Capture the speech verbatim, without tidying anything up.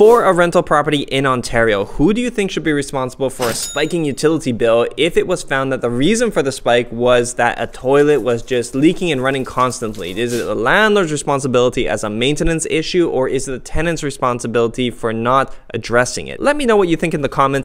For a rental property in Ontario, who do you think should be responsible for a spiking utility bill if it was found that the reason for the spike was that a toilet was just leaking and running constantly? Is it the landlord's responsibility as a maintenance issue, or is it the tenant's responsibility for not addressing it? Let me know what you think in the comments.